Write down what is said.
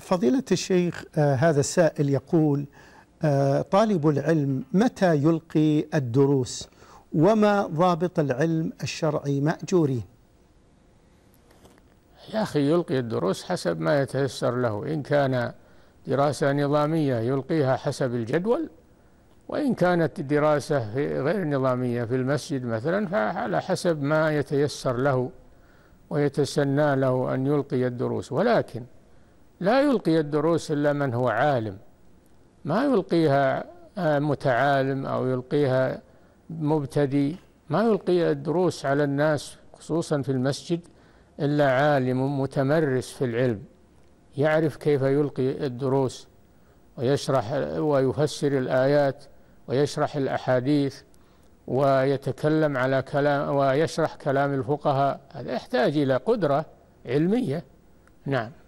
فضيلة الشيخ هذا السائل يقول طالب العلم متى يلقي الدروس وما ضابط العلم الشرعي مأجورين؟ يا أخي يلقي الدروس حسب ما يتيسر له، إن كان دراسة نظامية يلقيها حسب الجدول، وإن كانت دراسة غير نظامية في المسجد مثلا فعلى حسب ما يتيسر له ويتسنى له أن يلقي الدروس. ولكن لا يلقي الدروس إلا من هو عالم، ما يلقيها متعالم أو يلقيها مبتدئ، ما يلقي الدروس على الناس خصوصا في المسجد إلا عالم متمرس في العلم، يعرف كيف يلقي الدروس ويشرح ويفسر الآيات ويشرح الأحاديث ويتكلم على كلام ويشرح كلام الفقهاء، هذا يحتاج إلى قدرة علمية. نعم.